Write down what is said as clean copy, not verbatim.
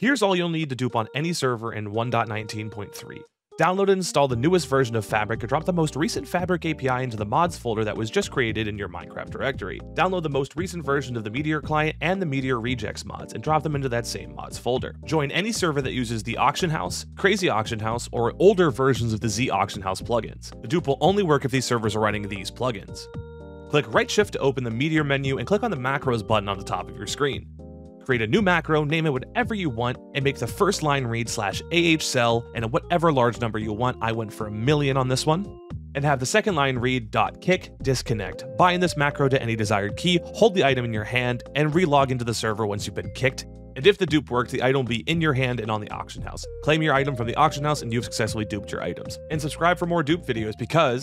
Here's all you'll need to dupe on any server in 1.19.3. Download and install the newest version of Fabric and drop the most recent Fabric API into the mods folder that was just created in your Minecraft directory. Download the most recent version of the Meteor client and the Meteor Rejects mods and drop them into that same mods folder. Join any server that uses the Auction House, Crazy Auction House, or older versions of the Z Auction House plugins. The dupe will only work if these servers are running these plugins. Click right shift to open the Meteor menu and click on the Macros button on the top of your screen. Create a new macro, name it whatever you want, and make the first line read /ahcell and whatever large number you want. I went for 1,000,000 on this one. And have the second line read .kick disconnect. Bind this macro to any desired key, hold the item in your hand, and relog into the server once you've been kicked. And if the dupe worked, the item will be in your hand and on the auction house. Claim your item from the auction house and you've successfully duped your items. And subscribe for more dupe videos because